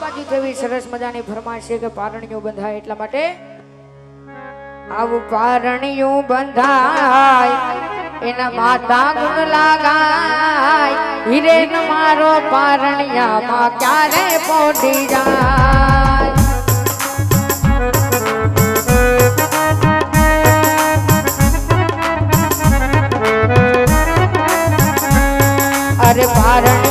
બાજુ જેવી સરસ મજાની ફરમાઈશ છે કે પારણિયું બંધાય, એટલા માટે આવું પારણિયું બંધાય એના માતા ગુણ લગાય, હિરેન મારો પારણિયામાં ક્યારે પહોંચી જાય। अरे पारण